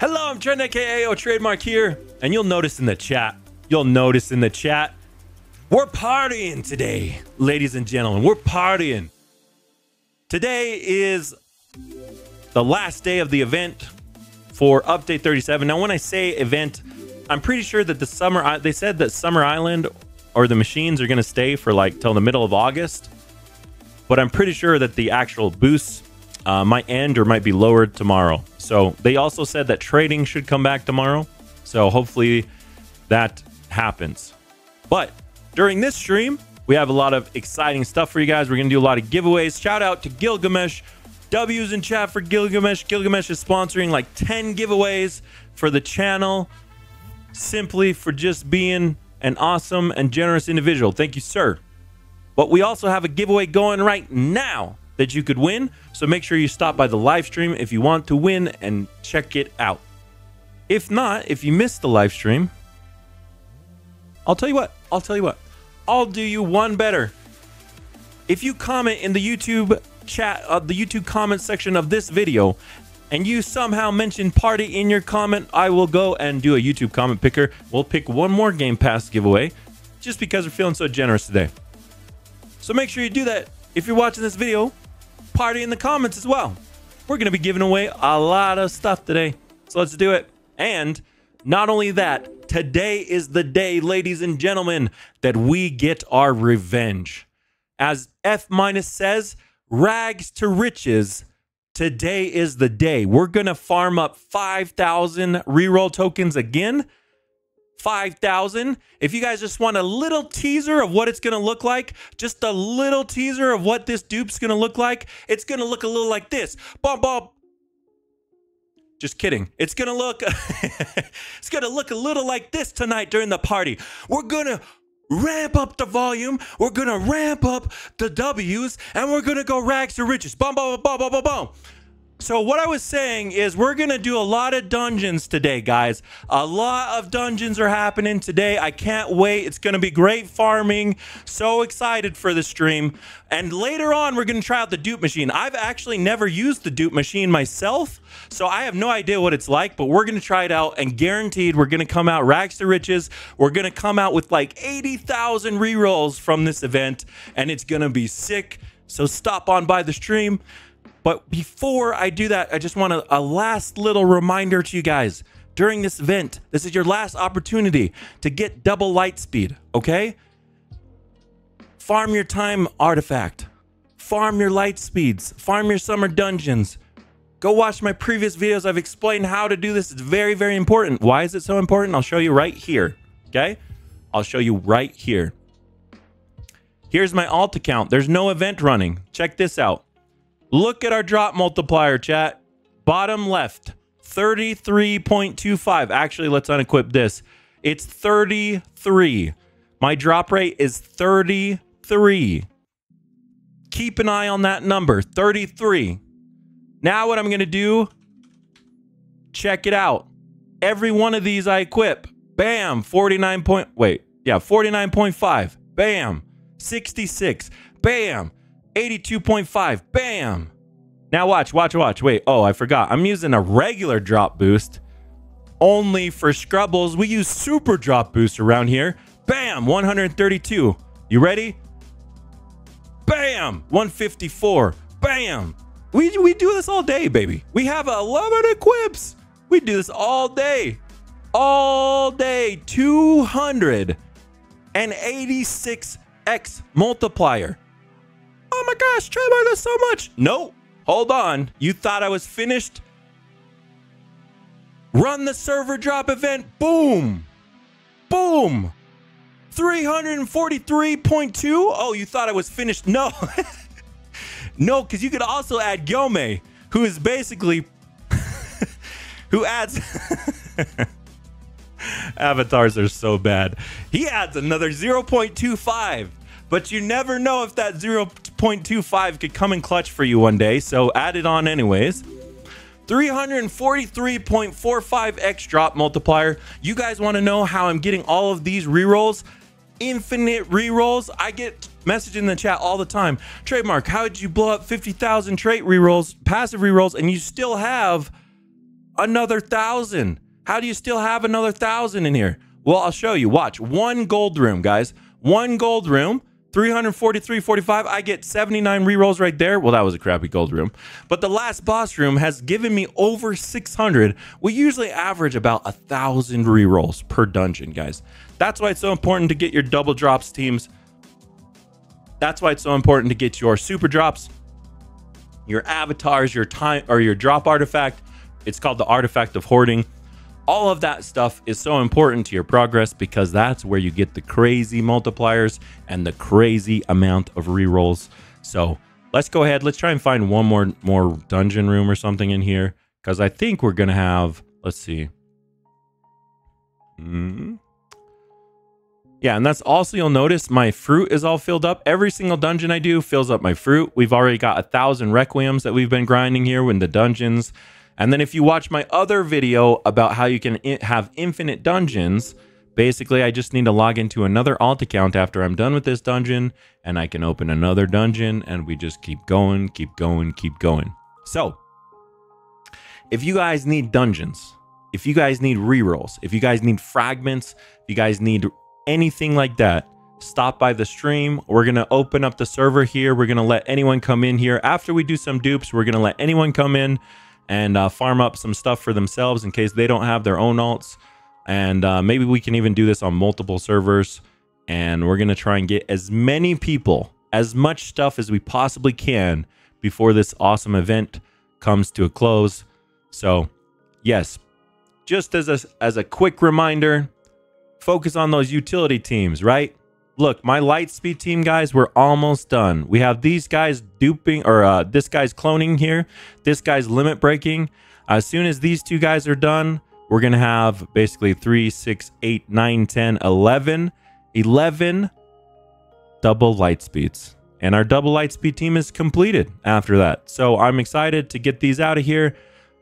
Hello, I'm Trend AKA O Trademark here, and you'll notice in the chat, we're partying today, ladies and gentlemen. We're partying. Today is the last day of the event for Update 37. Now, when I say event, I'm pretty sure that they said that Summer Island or the machines are going to stay for like till the middle of August. But I'm pretty sure that the actual boosts might end or might be lowered tomorrow. So they also said that trading should come back tomorrow. So hopefully that happens. But during this stream, we have a lot of exciting stuff for you guys. We're going to do a lot of giveaways. Shout out to Gilgamesh. W's in chat for Gilgamesh. Gilgamesh is sponsoring like 10 giveaways for the channel simply for just being an awesome and generous individual. Thank you, sir. But we also have a giveaway going right now that you could win. So make sure you stop by the live stream if you want to win and check it out. If not, if you missed the live stream, I'll tell you what. I'll do you one better. If you comment in the YouTube chat, the YouTube comment section of this video, and you somehow mention party in your comment, I will go and do a YouTube comment picker. We'll pick one more Game Pass giveaway just because we're feeling so generous today. So make sure you do that. If you're watching this video, party in the comments as well. We're going to be giving away a lot of stuff today. So let's do it. And not only that, today is the day, ladies and gentlemen, that we get our revenge. As F- says, rags to riches. Today is the day. We're going to farm up 5,000 reroll tokens again. 5,000. If you guys just want a little teaser of what it's going to look like, just a little teaser of what this dupe's going to look like, it's going to look a little like this. Bum, bum. Just kidding. It's going to look it's going to look a little like this tonight during the party. We're going to ramp up the volume. We're going to ramp up the W's, and we're going to go rags to riches. Bum, bum, bum, bum, bum, bum. So what I was saying is we're going to do a lot of dungeons today, guys. A lot of dungeons are happening today. I can't wait. It's going to be great farming. So excited for the stream. And later on, we're going to try out the dupe machine. I've actually never used the dupe machine myself, so I have no idea what it's like, but we're going to try it out, and guaranteed we're going to come out rags to riches. We're going to come out with like 80,000 rerolls from this event, and it's going to be sick. So stop on by the stream. But before I do that, I just want a last little reminder to you guys. During this event, this is your last opportunity to get double light speed, okay? Farm your time artifact. Farm your light speeds. Farm your summer dungeons. Go watch my previous videos. I've explained how to do this. It's very, very important. Why is it so important? I'll show you right here, okay? I'll show you right here. Here's my alt account. There's no event running. Check this out. Look at our drop multiplier, chat. Bottom left, 33.25. Actually, let's unequip this. It's 33. My drop rate is 33. Keep an eye on that number, 33. Now what I'm going to do, check it out. Every one of these I equip. Bam, 49.5. Bam, 66. Bam. 82.5. Bam. Now watch. Wait, oh, I forgot. I'm using a regular drop boost only for Scrubbles. We use super drop boost around here. Bam, 132. You ready? Bam, 154. Bam. We do this all day, baby. We have 11 equips. We do this all day. 286x multiplier. Oh my gosh, Trevor, there's so much. No, hold on. You thought I was finished? Run the server drop event. Boom. Boom. 343.2. Oh, you thought I was finished? No. No, because you could also add Gyome, who is basically... who adds... Avatars are so bad. He adds another 0.25. But you never know if that 0.25 could come in clutch for you one day, so add it on anyways. 343.45x drop multiplier. You guys want to know how I'm getting all of these rerolls? Infinite rerolls. I get messages in the chat all the time. Trademark, how did you blow up 50,000 trait rerolls, passive rerolls, and you still have another 1,000. How do you still have another 1,000 in here? Well, I'll show you. Watch. One gold room, guys. One gold room. 343.45. I get 79 rerolls right there. Well, that was a crappy gold room. But the last boss room has given me over 600. We usually average about 1,000 rerolls per dungeon, guys. That's why it's so important to get your double drops, teams. That's why it's so important to get your super drops, your avatars, your time, or your drop artifact. It's called the Artifact of Hoarding. All of that stuff is so important to your progress because that's where you get the crazy multipliers and the crazy amount of rerolls. So let's go ahead. Let's try and find one more dungeon room or something in here because I think we're going to have, let's see. Yeah, and that's also, you'll notice my fruit is all filled up. Every single dungeon I do fills up my fruit. We've already got 1,000 requiems that we've been grinding here in the dungeons. And then if you watch my other video about how you can have infinite dungeons, basically I just need to log into another alt account after I'm done with this dungeon, and I can open another dungeon, and we just keep going, keep going, keep going. So if you guys need dungeons, if you guys need rerolls, if you guys need fragments, if you guys need anything like that, stop by the stream. We're going to open up the server here. We're going to let anyone come in here. After we do some dupes, we're going to let anyone come in and farm up some stuff for themselves in case they don't have their own alts. And maybe we can even do this on multiple servers. And we're going to try and get as many people, as much stuff as we possibly can before this awesome event comes to a close. So yes, just as a quick reminder, focus on those utility teams, right? Look, my light speed team, guys, we're almost done. We have these guys duping, or this guy's cloning here. This guy's limit breaking. As soon as these two guys are done, we're going to have basically 3, 6, 8, 9, 10, 11. 11 double light speeds. And our double light speed team is completed after that. So I'm excited to get these out of here.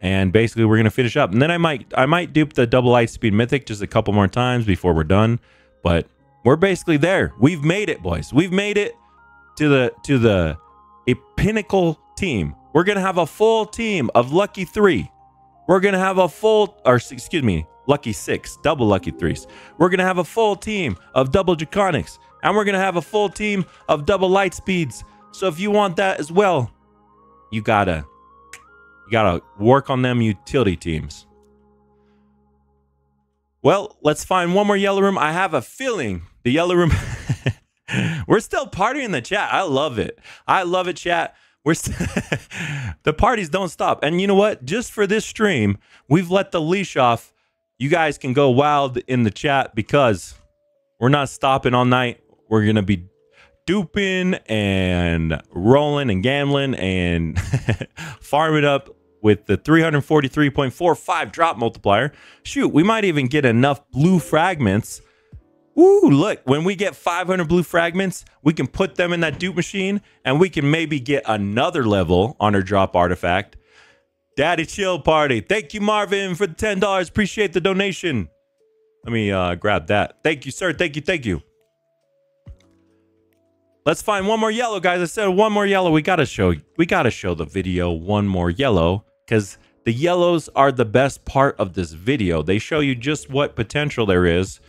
And basically, we're going to finish up. And then I might dupe the double light speed mythic just a couple more times before we're done. But we're basically there. We've made it, boys. We've made it to the pinnacle team. We're going to have a full team of lucky 3. We're going to have a full, or excuse me, lucky 6, double lucky 3s. We're going to have a full team of double draconics, and we're going to have a full team of double light speeds. So if you want that as well, you gotta work on them utility teams. Well, let's find one more yellow room. I have a feeling the yellow room. We're still partying in the chat. I love it. I love it, chat. The parties don't stop. And you know what? Just for this stream, we've let the leash off. You guys can go wild in the chat because we're not stopping all night. We're going to be duping and rolling and gambling and farming up with the 343.45 drop multiplier. Shoot, we might even get enough blue fragments. Woo, look, when we get 500 blue fragments, we can put them in that dupe machine and we can maybe get another level on our drop artifact. Daddy Chill Party. Thank you, Marvin, for the $10. Appreciate the donation. Let me grab that. Thank you, sir. Thank you. Thank you. Let's find one more yellow, guys. I said one more yellow. We got to show the video one more yellow because the yellows are the best part of this video. They show you just what potential there is.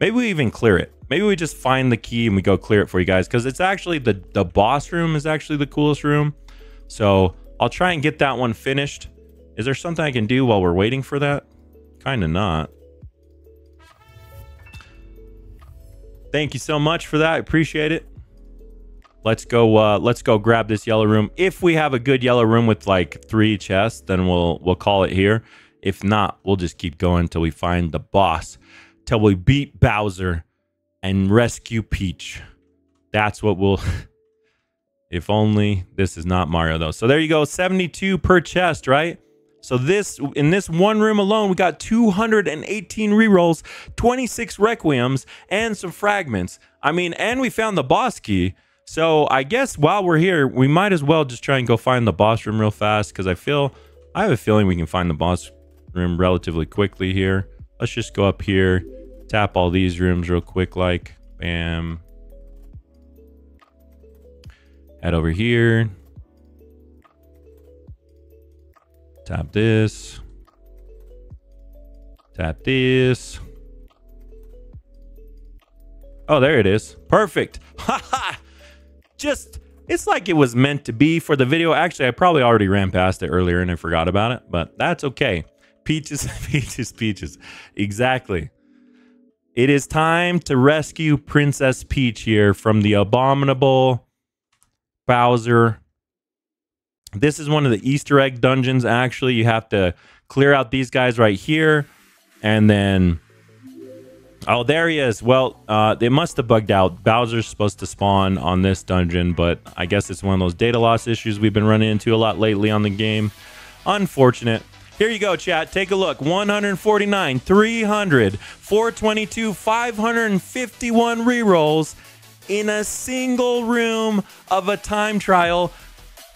Maybe we even clear it. Maybe we just find the key and we go clear it for you guys because it's actually the boss room is actually the coolest room. So I'll try and get that one finished. Is there something I can do while we're waiting for that? Kind of not. Thank you so much for that. I appreciate it. Let's go grab this yellow room. If we have a good yellow room with like 3 chests, then we'll call it here. If not, we'll just keep going until we find the boss, till we beat Bowser and rescue Peach. That's what we'll. If only this is not Mario though. So there you go, 72 per chest, right? So this, in this one room alone, we got 218 rerolls, 26 requiems, and some fragments. I mean, and we found the boss key. So I guess while we're here, we might as well just try and go find the boss room real fast because I have a feeling we can find the boss room relatively quickly here. Let's just go up here, tap all these rooms real quick, like bam. Head over here. Tap this. Tap this. Oh, there it is. Perfect. Haha. Just, it's like it was meant to be for the video. Actually, I probably already ran past it earlier and I forgot about it, but that's okay. Peaches, peaches, peaches. Exactly. It is time to rescue Princess Peach here from the abominable Bowser. This is one of the Easter egg dungeons. Actually, you have to clear out these guys right here. And then, oh, there he is. Well, they must have bugged out. Bowser's supposed to spawn on this dungeon, but I guess it's one of those data loss issues we've been running into a lot lately on the game. Unfortunate. Here you go, chat. Take a look. 149, 300, 422, 551 rerolls in a single room of a time trial.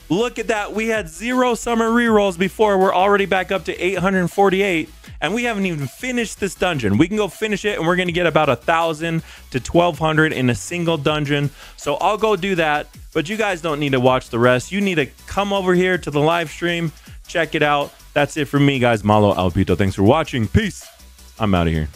Look at that. We had 0 summer rerolls before. We're already back up to 848. And we haven't even finished this dungeon. We can go finish it and we're going to get about 1,000 to 1,200 in a single dungeon. So I'll go do that. But you guys don't need to watch the rest. You need to come over here to the live stream. Check it out. That's it for me, guys. Malo Alpito. Thanks for watching. Peace. I'm out of here.